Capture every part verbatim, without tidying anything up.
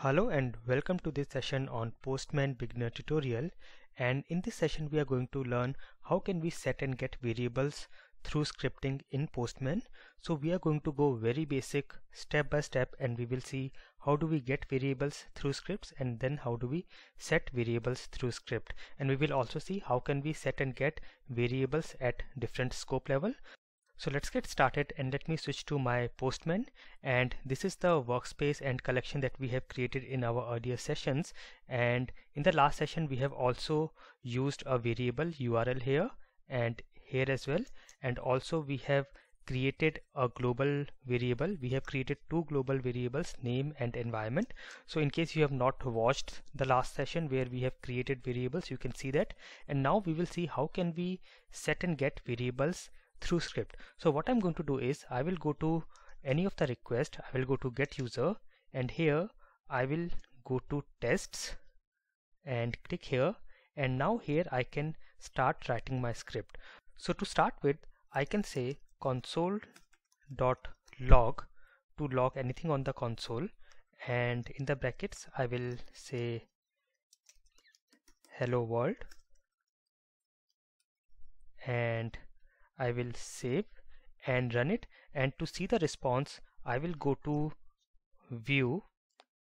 Hello and welcome to this session on Postman beginner tutorial, and in this session we are going to learn how can we set and get variables through scripting in Postman. So we are going to go very basic step by step, and we will see how do we get variables through scripts and then how do we set variables through script, and we will also see how can we set and get variables at different scope level. So let's get started, and let me switch to my Postman, and this is the workspace and collection that we have created in our earlier sessions. And in the last session we have also used a variable U R L here and here as well, and also we have created a global variable. We have created two global variables, name and environment. So in case you have not watched the last session where we have created variables, you can see that. And now we will see how can we set and get variables through script. So what I'm going to do is I will go to any of the request. I will go to get user, and here I will go to tests and click here, and now here I can start writing my script. So to start with, I can say console.log to log anything on the console, and in the brackets I will say hello world, and I will save and run it. And to see the response, I will go to view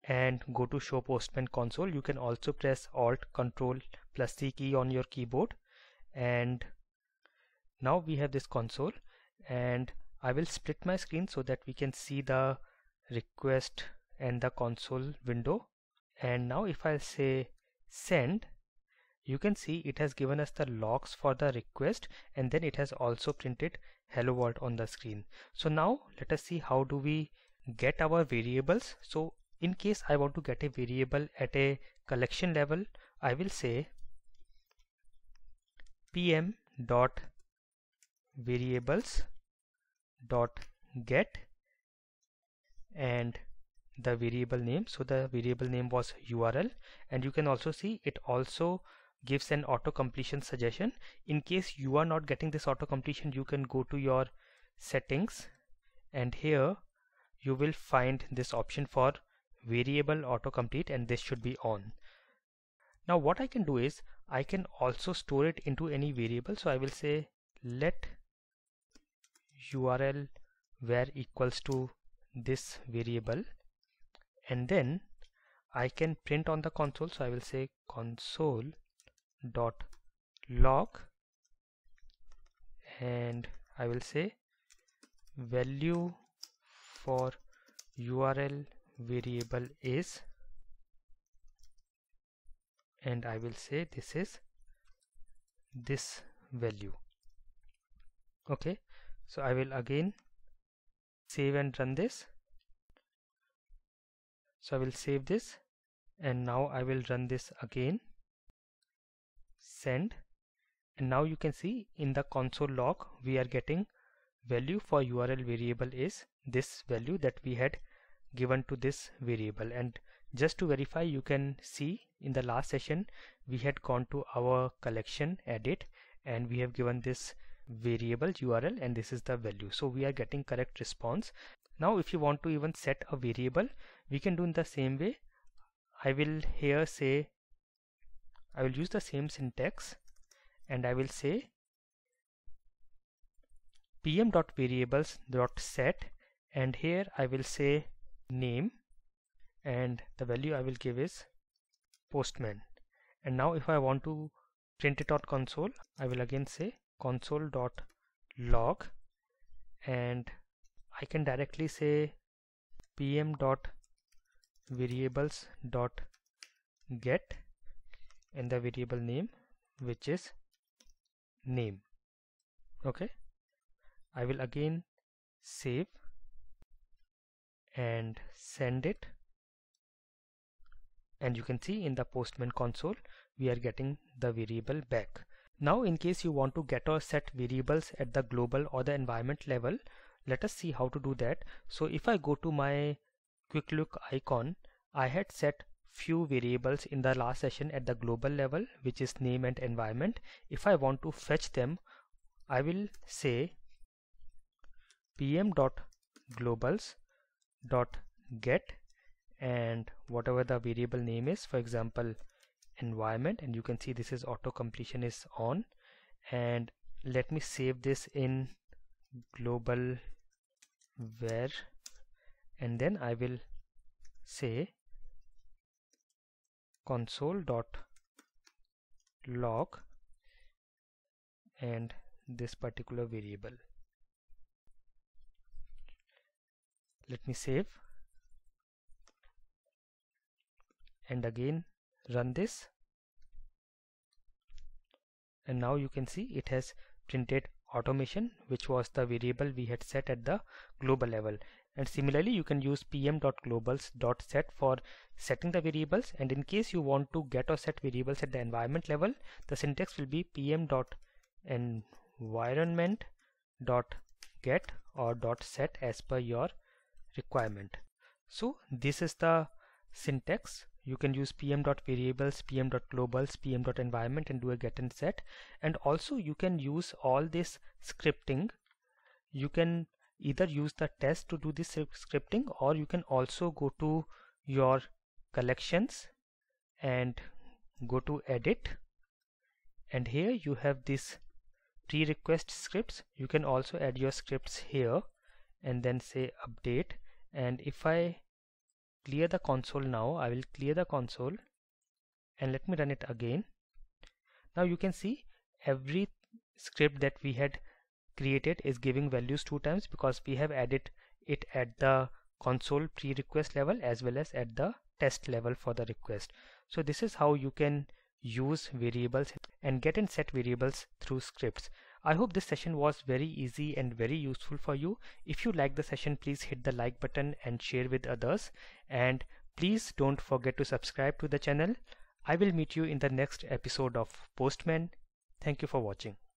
and go to show Postman console. You can also press alt control plus C key on your keyboard, and now we have this console. And I will split my screen so that we can see the request and the console window. And now if I say send, you can see it has given us the logs for the request, and then it has also printed hello world on the screen. So now let us see how do we get our variables. So in case I want to get a variable at a collection level, I will say pm dot variables dot get and the variable name. So the variable name was U R L, and you can also see it also gives an auto completion suggestion. In case you are not getting this auto completion, you can go to your settings, and here you will find this option for variable autocomplete, and this should be on. Now what I can do is I can also store it into any variable. So I will say let U R L var equals to this variable, and then I can print on the console. So I will say console dot log, and I will say value for U R L variable is, and I will say this is this value. Okay, so I will again save and run this. So I will save this, and now I will run this again, send, and now you can see in the console log we are getting value for U R L variable is this value that we had given to this variable. And just to verify, you can see in the last session we had gone to our collection edit, and we have given this variable U R L, and this is the value. So we are getting correct response. Now if you want to even set a variable, we can do in the same way. I will here say I will use the same syntax, and I will say pm.variables.set, and here I will say name, and the value I will give is Postman. And now if I want to print it on console, I will again say console.log, and I can directly say pm.variables.get and the variable name, which is name. Okay, I will again save and send it, and you can see in the Postman console we are getting the variable back. Now in case you want to get or set variables at the global or the environment level, let us see how to do that. So if I go to my quick look icon, I had set few variables in the last session at the global level, which is name and environment. If I want to fetch them, I will say pm.globals.get, and whatever the variable name is, for example environment, and you can see this is auto completion is on. And let me save this in global var, and then I will say console.log and this particular variable. Let me save and again run this, and now you can see it has printed automation, which was the variable we had set at the global level. And similarly, you can use pm.globals.set for setting the variables, and in case you want to get or set variables at the environment level, the syntax will be pm.environment.get or .set as per your requirement. So this is the syntax. You can use pm.variables, pm.globals, pm.environment and do a get and set. And also you can use all this scripting. You can either use the test to do this scripting, or you can also go to your collections and go to edit, and here you have this pre-request scripts. You can also add your scripts here and then say update. And if I clear the console now, I will clear the console and let me run it again. Now you can see every script that we had created is giving values two times, because we have added it at the console pre-request level as well as at the test level for the request. So this is how you can use variables and get and set variables through scripts. I hope this session was very easy and very useful for you. If you like the session, please hit the like button and share with others, and please don't forget to subscribe to the channel. I will meet you in the next episode of Postman. Thank you for watching.